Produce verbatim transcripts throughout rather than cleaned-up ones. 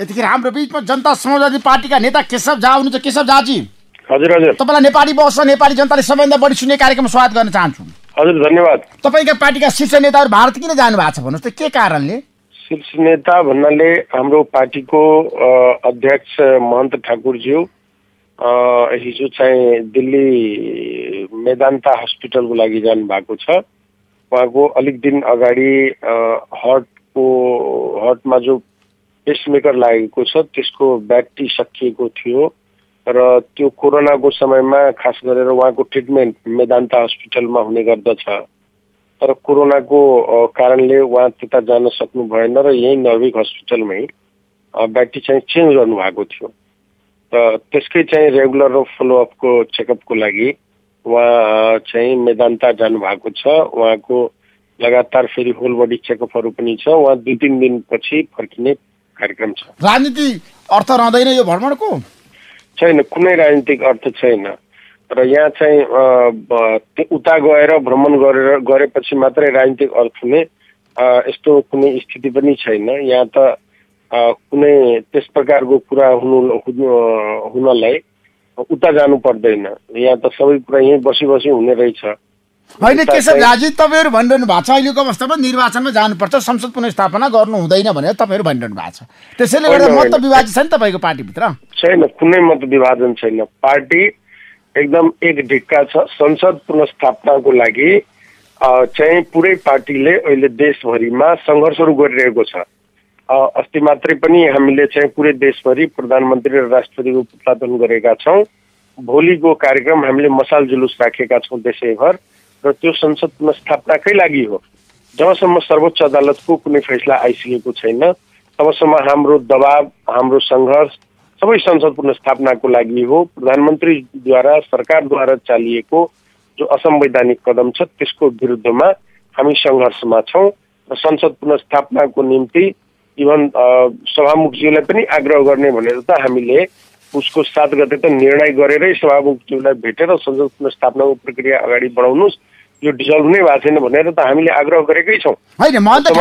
यतिखेर हाम्रो बीचमा जनता समाजवादी पार्टीका नेता केशव झा हुनुहुन्छ। केशव झाजी, हजुर हजुर, तपाईलाई नेपाली बहसमा नेपाली जनताले सबैभन्दा बढी सुन्ने कार्यक्रममा स्वागत गर्न चाहन्छु। हजुर धन्यवाद। तपाईका पार्टीका शीर्ष नेताहरू भारत किन जानु भएको छ भन्नुस् त, के कारणले? शीर्ष नेता भन्नाले हाम्रो पार्टीको अध्यक्ष महन्त ठाकुरज्यू हिजो चाहिँ दिल्ली मेदान्ता हस्पिटलको लागि जानु भएको छ। उहाँको अलिक दिन अगाडि हार्टको हार्टमा जो पेसमेकर लागेको छ त्यसको ब्याट्री सकिएको थियो र त्यो कोरोनाको समयमा खास गरेर उहाँको ट्रिटमेन्ट मेदान्ता हस्पिटलमा हुने गर्दछ। तर कोरोनाको कारणले उहाँ त्यता जान सक्नु भएन र यही नर्भिक हस्पिटलमै ब्याट्री चाहिँ चेन्ज गर्नुभएको थियो। त त्यसकै चाहिँ रेगुलर फलोअपको चेकअपको लागि उहाँ चाहिँ मेदान्ता जानुभएको छ। उहाँको लगातार फेरि होल बडी चेकअपहरू पनि छ। उहाँ दुई तिन दिनपछि फर्किने कार्यक्रम छ। राजनीति अर्थ रहँदैन यो भ्रमणको? छैन, कुनै राजनीतिक अर्थ छैन। र यहाँ चाहिँ उता गएर भ्रमण गरेर गरेपछि मात्रै राजनीतिक अर्थ हुने यस्तो कुनै स्थिति पनि छैन। यहाँ त कुनै त्यस प्रकारको कुरा हुनु हुनलाई उता जानु पर्दैन। यहाँ त सबै कुरा यहीँ बसी बसी हुने रहेछ। होइन केशव झाजी, तपाईँहरू भनिरहनु भएको छ अहिलेको अवस्थामा निर्वाचनमा जानुपर्छ, संसद पुनर्स्थापना गर्नु हुँदैन भनेर तपाईँहरू भनिरहनु भएको छ। त्यसैले गर्दा मत विभाजन छ नि तपाईँको पार्टीभित्र? छैन, कुनै मत विभाजन छैन। पार्टी एकदम एक ढिक्का छ। संसद पुनर्स्थापनाको लागि चाहिँ पुरै पार्टीले अहिले देशभरिमा सङ्घर्षहरू गरिरहेको छ। अस्ति मात्रै पनि हामीले चाहिँ पुरै देशभरि प्रधानमन्त्री र राष्ट्रपतिको पुतलादहन गरेका छौँ। भोलिको कार्यक्रम हामीले मसाल जुलुस राखेका छौँ देशैभर र त्यो संसद पुनर्स्थापनाकै लागि हो। जबसम्म सर्वोच्च अदालतको कुनै फैसला आइसकेको छैन तबसम्म हाम्रो दबाब, हाम्रो सङ्घर्ष सबै संसद पुनर्स्थापनाको लागि हो। प्रधानमन्त्रीद्वारा सरकारद्वारा चालिएको जो असंवैधानिक कदम छ त्यसको विरुद्धमा हामी सङ्घर्षमा छौँ र संसद पुनर्स्थापनाको निम्ति इभन सभामुखज्यूलाई पनि आग्रह गर्ने भनेर त हामीले उसको सात गते त निर्णय गरेरै सभामुखज्यूलाई भेटेर संसद पुनर्स्थापनाको प्रक्रिया अगाडि बढाउनुहोस्, यो डिजल्भ नै भएको छैन भनेर त हामीले आग्रह गरेकै छौँ। होइन महन्तको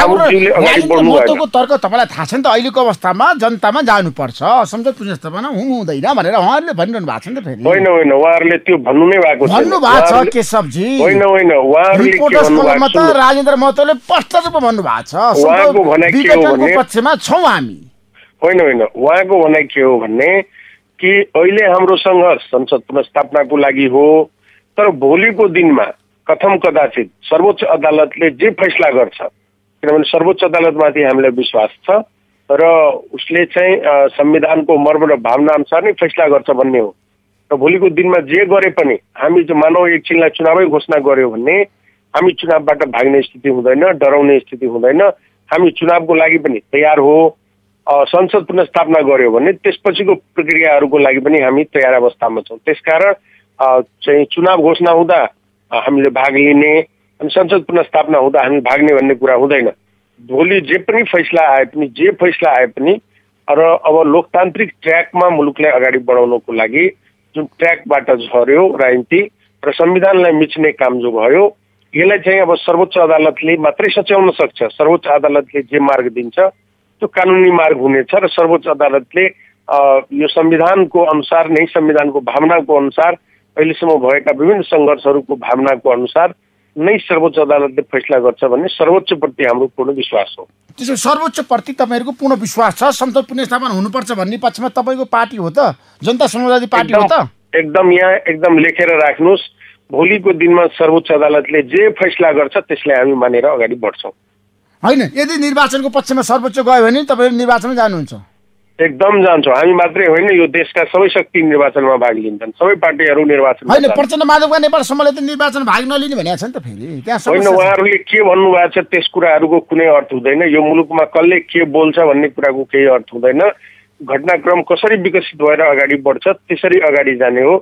तर्क तपाईँलाई थाहा छ नि त, अहिलेको अवस्थामा जनतामा जानुपर्छ, संसद पुनर्स्थापना हुँदैन भनेर उहाँहरूले भनिरहनु भएको छ नि त। फेरि होइन होइन, उहाँहरूले त्यो भन्नु नै भएको छ केशवजी। होइन होइन, उहाँहरूले राजेन्द्र महतोले स्पष्ट रूपमा भन्नुभएको छ उहाँको भनाइ के हो भने पक्षमा छौँ हामी। होइन होइन, उहाँको भनाइ के हो भने कि अहिले हाम्रो सङ्घर्ष संसद पुनर्स्थापनाको लागि हो, तर भोलिको दिनमा कथम कदाचित सर्वोच्च अदालतले जे फैसला गर्छ, किनभने सर्वोच्च अदालतमाथि हामीलाई विश्वास छ र उसले चाहिँ संविधानको मर्म र भावना अनुसार नै फैसला गर्छ भन्ने हो। र भोलिको दिनमा जे गरे पनि हामी जो मानव एकछिनलाई चुनावै घोषणा गर्यो भने हामी चुनावबाट भाग्ने स्थिति हुँदैन, डराउने स्थिति हुँदैन। हामी चुनावको लागि पनि तयार हो। संसद पुनर्स्थापना गर्यो भने त्यसपछिको प्रक्रियाहरूको लागि पनि हामी तयार अवस्थामा छौँ। त्यसकारण चाहिँ चुनाव घोषणा हुँदा हामीले भाग लिने अनि संसद पुनर्स्थापना हुँदा हामी भाग्ने भन्ने कुरा हुँदैन। भोलि जे पनि फैसला आए पनि जे फैसला आए पनि र अब लोकतान्त्रिक ट्र्याकमा मुलुकलाई अगाडि बढाउनको लागि जुन ट्र्याकबाट झर्यो राजनीति र संविधानलाई मिच्ने काम जो भयो, यसलाई चाहिँ अब सर्वोच्च अदालतले मात्रै सच्याउन सक्छ। सर्वोच्च अदालतले जे मार्ग दिन्छ त्यो कानुनी मार्ग हुनेछ र सर्वोच्च अदालतले यो संविधानको अनुसार नै, संविधानको भावनाको अनुसार अहिलेसम्म भएका विभिन्न सङ्घर्षहरूको भावनाको अनुसार नै सर्वोच्च अदालतले फैसला गर्छ भन्ने सर्वोच्चप्रति हाम्रो पूर्ण विश्वास हो। त्यसो सर्वोच्चप्रति तपाईँहरूको पूर्ण विश्वास छ, संसद पुनर्स्थापना हुनुपर्छ भन्ने पक्षमा तपाईँको पार्टी हो त, जनता समाजवादी पार्टी हो त? एकदम, यहाँ एकदम लेखेर राख्नुहोस्, भोलिको दिनमा सर्वोच्च अदालतले जे फैसला गर्छ त्यसलाई हामी मानेर अगाडि बढ्छौँ। होइन, यदि निर्वाचनको पक्षमा सर्वोच्च गयो भने तपाईँहरू निर्वाचनमा जानुहुन्छ? एकदम जान्छौँ हामी। मात्रै होइन, यो देशका सबै शक्ति निर्वाचनमा भाग लिन्छन्, सबै पार्टीहरू निर्वाचन। होइन, प्रचण्ड माधवका नेपाल समूहले त निर्वाचन भाग नलिने भनेको छ नि त। फेरि त्यहाँ होइन, उहाँहरूले के भन्नुभएको छ त्यस कुराहरूको कुनै अर्थ हुँदैन। यो मुलुकमा कसले के बोल्छ भन्ने कुराको केही अर्थ हुँदैन। घटनाक्रम कसरी विकसित भएर अगाडि बढ्छ त्यसरी अगाडि जाने हो।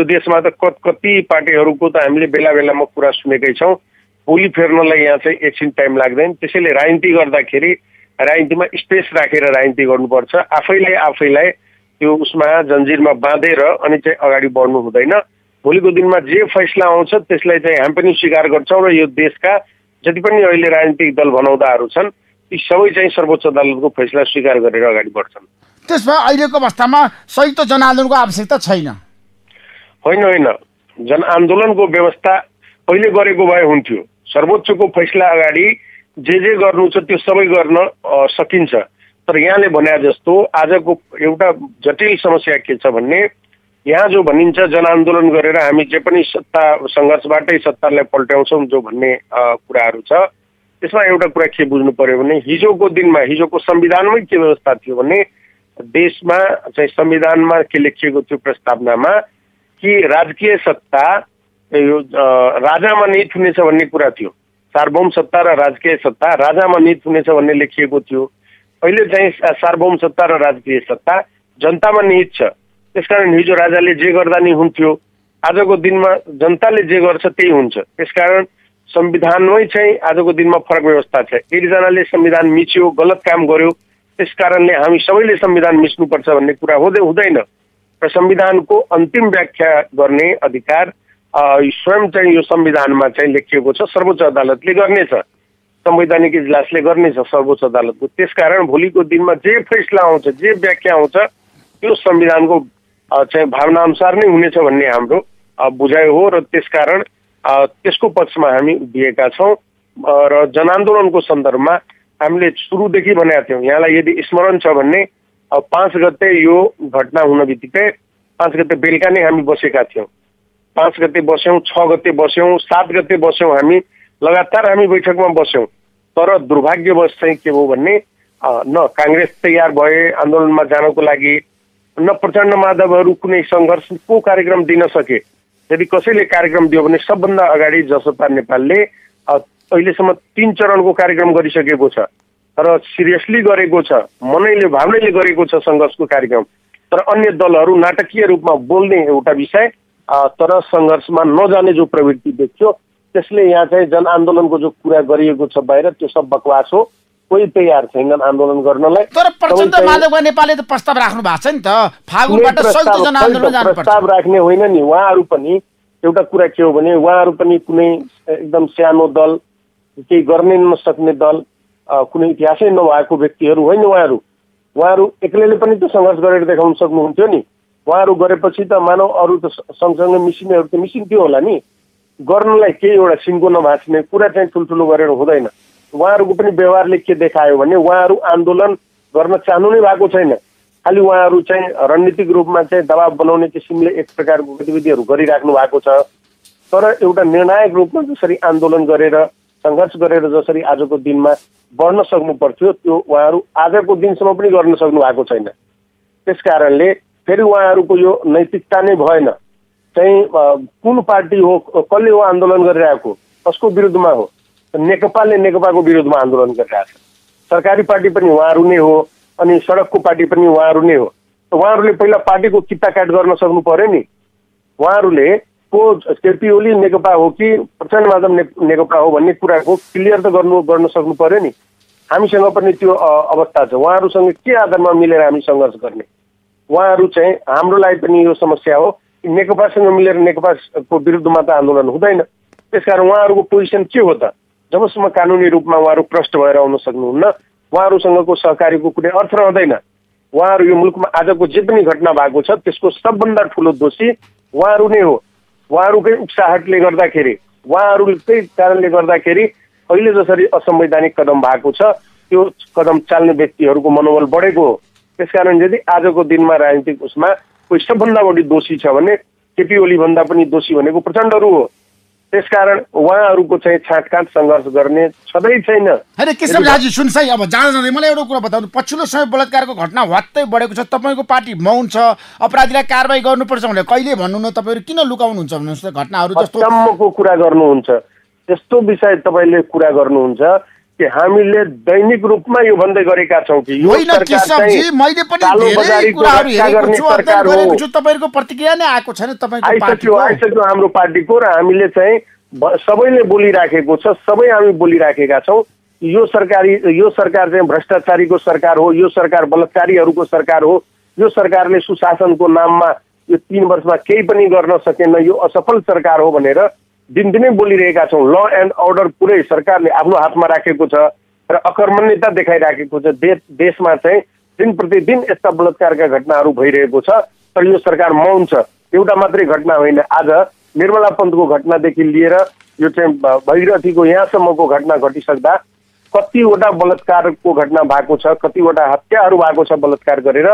यो देशमा त कति कति पार्टीहरूको त हामीले बेला बेलामा कुरा सुनेकै छौँ। भोलि फेर्नलाई यहाँ चाहिँ एकछिन टाइम लाग्दैन। त्यसैले राजनीति गर्दाखेरि राजनीतिमा स्पेस राखेर राजनीति गर्नुपर्छ। आफैले आफैलाई त्यो उसमा जन्जिरमा बाँधेर अनि चाहिँ अगाडि बढ्नु हुँदैन। भोलिको दिनमा जे फैसला आउँछ त्यसलाई चाहिँ हामी पनि स्वीकार गर्छौँ र यो देशका जति पनि अहिले राजनीतिक दल भनाउँदाहरू छन् ती यी सबै चाहिँ सर्वोच्च अदालतको फैसला स्वीकार गरेर अगाडि बढ्छन्। त्यसमा अहिलेको अवस्थामा संयुक्त जनआन्दोलनको आवश्यकता छैन। होइन होइन, जनआन्दोलनको व्यवस्था पहिले गरेको भए हुन्थ्यो। सर्वोच्चको फैसला अगाडि जे जे गर्नु छ त्यो सबै गर्न सकिन्छ। तर यहाँले भने जस्तो आजको एउटा जटिल समस्या के छ भन्ने, यहाँ जो भनिन्छ जनआन्दोलन गरेर हामी जे पनि सत्ता संघर्षबाटै सत्तालाई पल्ट्याउँछौँ जो भन्ने कुराहरू छ, त्यसमा एउटा कुरा के बुझ्नु पर्यो भने हिजोको दिनमा हिजोको संविधानमै के व्यवस्था थियो भने देशमा चाहिँ संविधानमा के लेखिएको थियो प्रस्तावनामा कि राजकीय सत्ता यो राजामा निहित हुनेछ भन्ने कुरा थियो। सार्वभौम सत्ता र राजकीय सत्ता राजामा निहित हुनेछ भन्ने लेखिएको थियो। अहिले चाहिँ सार्वभौम सत्ता र राजकीय सत्ता जनतामा निहित छ। त्यसकारण हिजो राजाले जे गर्दा नि हुन्थ्यो, आजको दिनमा जनताले जे गर्छ त्यही हुन्छ। त्यसकारण संविधानमै चाहिँ आजको दिनमा फरक व्यवस्था छ। एकजनाले संविधान मिच्यो, गलत काम गर्यो, त्यसकारणले हामी सबैले संविधान मिच्नुपर्छ भन्ने कुरा हुँदै हुँदैन। र संविधानको अन्तिम व्याख्या गर्ने अधिकार स्वयं चाहिँ यो संविधानमा चाहिँ लेखिएको छ। सर्वोच्च अदालतले गर्नेछ, संवैधानिक इजलासले गर्नेछ सर्वोच्च अदालतको। त्यसकारण भोलिको दिनमा जे फैसला आउँछ, जे व्याख्या आउँछ, त्यो संविधानको चाहिँ भावना अनुसार नै हुनेछ भन्ने हाम्रो बुझाइ हो। र त्यसकारण त्यसको पक्षमा हामी उभिएका छौँ। र जनआन्दोलनको सन्दर्भमा हामीले सुरुदेखि भनेका थियौँ, यहाँलाई यदि स्मरण छ भन्ने पाँच गते यो घटना हुन बित्तिकै पाँच गते बेलुका नै हामी बसेका थियौँ। पाँच गते बस्यौँ, छ गते बस्यौँ, सात गते बस्यौँ, हामी लगातार हामी बैठकमा बस्यौँ। तर दुर्भाग्यवश चाहिँ के हो भन्ने, न काङ्ग्रेस तयार भए आन्दोलनमा जानको लागि, न प्रचण्ड माधवहरू कुनै सङ्घर्षको कार्यक्रम दिन सके। यदि कसैले कार्यक्रम दियो भने सबभन्दा अगाडि जसपा नेपालले अहिलेसम्म तीन चरणको कार्यक्रम गरिसकेको छ। तर सिरियसली गरेको छ, मनैले भावनाले गरेको छ सङ्घर्षको कार्यक्रम। तर अन्य दलहरू नाटकीय रूपमा बोल्ने एउटा विषय, तर सङ्घर्षमा नजाने जो प्रवृत्ति देखियो, त्यसले यहाँ चाहिँ जनआन्दोलनको जो कुरा गरिएको छ बाहिर त्यो सब बकवास हो। कोही तयार छैनन् आन्दोलन गर्नलाई। तर प्रचण्ड माधव नेपालले त प्रस्ताव राख्नु भएको छ नि त, फागुनबाट संयुक्त जनआन्दोलन जानुपर्छ। प्रस्ताव राख्ने होइन नि, उहाँहरू पनि एउटा कुरा के हो भने उहाँहरू पनि कुनै एकदम सानो दल, केही गर्नै नसक्ने दल, कुनै इतिहासै नभएको व्यक्तिहरू होइन उहाँहरू। उहाँहरू एक्लैले पनि त सङ्घर्ष गरेर देखाउन सक्नुहुन्थ्यो नि। उहाँहरू गरेपछि त मानव अरू त सँगसँगै मिसिनेहरू त मिसिन्थ्यो होला नि। गर्नलाई केही एउटा सिङ्गो नभाँच्ने कुरा चाहिँ ठुल्ठुलो गरेर हुँदैन। उहाँहरूको पनि व्यवहारले के देखायो भने उहाँहरू आन्दोलन गर्न चाहनु नै भएको छैन, खालि उहाँहरू चाहिँ रणनीतिक रूपमा चाहिँ दबाब बनाउने किसिमले एक प्रकारको गतिविधिहरू गरिराख्नु भएको छ। तर एउटा निर्णायक रूपमा जसरी आन्दोलन गरेर सङ्घर्ष गरेर जसरी आजको दिनमा बढ्न सक्नु पर्थ्यो, त्यो उहाँहरू आजको दिनसम्म पनि गर्न सक्नु भएको छैन। त्यसकारणले फेरि उहाँहरूको यो नैतिकता नै भएन चाहिँ कुन पार्टी हो, कसले हो आन्दोलन गरिरहेको, कसको विरुद्धमा हो। नेकपाले नेकपाको विरुद्धमा आन्दोलन गरिरहेको छ, सरकारी पार्टी पनि उहाँहरू नै हो, अनि सडकको पार्टी पनि उहाँहरू नै हो। उहाँहरूले पहिला पार्टीको किताकाट गर्न सक्नु पर्यो नि। उहाँहरूले को केपी ओली नेकपा हो कि प्रचण्ड माधव नेकपा हो भन्ने कुराको क्लियर त गर्नु गर्न सक्नु पर्यो नि। हामीसँग पनि त्यो अवस्था छ। उहाँहरूसँग के आधारमा मिलेर हामी सङ्घर्ष गर्ने? उहाँहरू चाहिँ हाम्रो लागि पनि यो समस्या हो कि नेकपासँग मिलेर नेकपाको विरुद्धमा त आन्दोलन हुँदैन। त्यसकारण उहाँहरूको पोजिसन के हो त? जबसम्म कानुनी रूपमा उहाँहरू प्रष्ट भएर आउन सक्नुहुन्न, उहाँहरूसँगको सहकारीको कुनै अर्थ रहँदैन। उहाँहरू यो मुलुकमा आजको जे पनि घटना भएको छ त्यसको सबभन्दा ठुलो दोषी उहाँहरू नै हो। उहाँहरूकै उत्साहले गर्दाखेरि, उहाँहरूकै कारणले गर्दाखेरि अहिले जसरी असंवैधानिक कदम भएको छ, त्यो कदम चाल्ने व्यक्तिहरूको मनोबल बढेको हो। त्यसकारण यदि आजको दिनमा राजनीतिक उसमा कोही सबभन्दा बढी दोषी छ भने केपी ओली भन्दा पनि दोषी भनेको प्रचण्डहरू हो। त्यसकारण उहाँहरूको चाहिँ छाँटकाँट सङ्घर्ष गर्ने छँदै छैन। होइन केशव झाजी सुन्नुहोस् है, अब जाँदा जाँदै मलाई एउटा कुरा बताउनु, पछिल्लो समय बलात्कारको घटना हत्तै बढेको छ, तपाईँको पार्टी मौन छ, अपराधीलाई कारवाही गर्नुपर्छ भनेर कहिले भन्नुहुन्न? तपाईँहरू किन लुकाउनुहुन्छ भन्नुहोस् त? घटनाहरू जस्तो सम्मको कुरा गर्नुहुन्छ, यस्तो विषय तपाईँले कुरा गर्नुहुन्छ कि हामीले दैनिक रूपमा यो भन्दै गरेका छौँ कि यो सरकार मैले पनि धेरै कुराहरु हेरेको छु, अध्ययन गरेको छु, तपाईहरुको प्रतिक्रिया नै आएको छैन। तपाईको पार्टीको आइसक्यो हाम्रो पार्टीको, र हामीले चाहिँ सबैले बोलिराखेको छ, सबै हामी बोलिराखेका छौँ। यो सरकारी यो सरकार चाहिँ भ्रष्टाचारीको सरकार हो, यो सरकार बलात्कारीहरूको सरकार हो, यो सरकारले सुशासनको नाममा यो तीन वर्षमा केही पनि गर्न सकेन, यो असफल सरकार हो भनेर दिनदिनै बोलिरहेका छौँ। ल एन्ड अर्डर पुरै सरकारले आफ्नो हातमा राखेको छ, र अकर्मण्यता देखाइराखेको छ। देश देशमा चाहिँ दिन प्रतिदिन यस्ता बलात्कारका घटनाहरू भइरहेको छ तर यो सरकार मौन छ। एउटा मात्रै घटना होइन, आज निर्मला पन्तको घटनादेखि लिएर यो चाहिँ भैरथीको यहाँसम्मको घटना घटिसक्दा कतिवटा बलात्कारको घटना भएको छ, कतिवटा हत्याहरू भएको छ बलात्कार गरेर।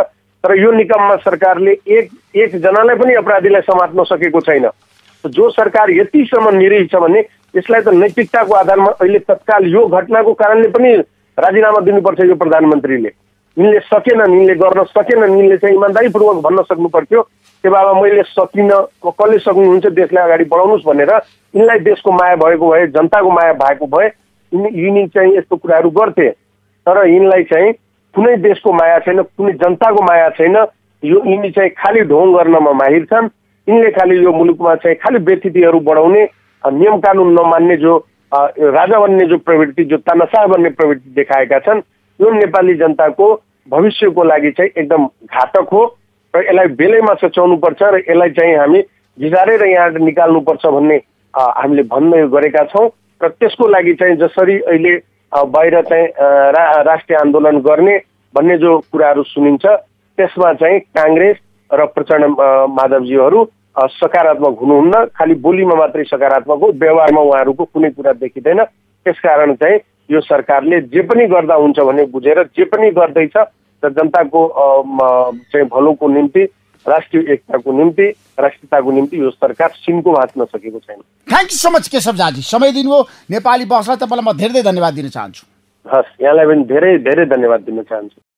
तर यो निकममा सरकारले एक एक जनालाई पनि अपराधीलाई समात्न सकेको छैन। जो सरकार यतिसम्म निरीह छ भने यसलाई त नैतिकताको आधारमा अहिले तत्काल यो घटनाको कारणले पनि राजीनामा दिनुपर्छ। यो प्रधानमन्त्रीले यिनले सकेनन्, यिनले गर्न सकेनन्, यिनले चाहिँ इमान्दारीपूर्वक भन्न सक्नु पर्थ्यो के बाबा मैले सकिन, कसले सक्नुहुन्छ देशलाई अगाडि बढाउनुहोस् भनेर। यिनलाई देशको माया भएको भए, जनताको माया भएको भए यिनी चाहिँ यस्तो कुराहरू गर्थे। तर यिनलाई चाहिँ कुनै देशको माया छैन, कुनै जनताको माया छैन। यो यिनी चाहिँ खाली ढोङ गर्नमा माहिर छन्। यिनले खाली यो मुलुकमा चाहिँ खाली व्यतिथिहरू बढाउने, नियम कानुन नमान्ने, जो राजा बन्ने जो प्रवृत्ति, जो तानाशाह बन्ने प्रवृत्ति देखाएका छन्। यो नेपाली जनताको भविष्यको लागि चाहिँ एकदम घातक हो र यसलाई बेलैमा सच्याउनुपर्छ र यसलाई चाहिँ हामी झिझारेर यहाँबाट निकाल्नुपर्छ भन्ने हामीले भन्ने गरेका छौँ। र त्यसको लागि चाहिँ जसरी अहिले बाहिर चाहिँ रा, राष्ट्रिय आन्दोलन गर्ने भन्ने जो कुराहरू सुनिन्छ त्यसमा चाहिँ काङ्ग्रेस र प्रचण्ड माधवजीहरू सकारात्मक हुनुहुन्न। खालि बोलीमा मात्रै सकारात्मक हो, व्यवहारमा उहाँहरूको कुनै कुरा देखिँदैन। त्यसकारण चाहिँ यो सरकारले जे पनि गर्दा हुन्छ भने बुझेर जे पनि गर्दैछ र जनताको चाहिँ भलोको निम्ति, राष्ट्रिय एकताको निम्ति, राष्ट्रियताको निम्ति यो सरकार सिन्को भाँच्न सकेको छैन। Thank you so much Keshav Jhaji, समय दिनुभयो नेपाली बहसलाई। तपाईँलाई म धेरै धेरै धन्यवाद दिन चाहन्छु। हस्, यहाँलाई पनि धेरै धेरै धन्यवाद दिन चाहन्छु।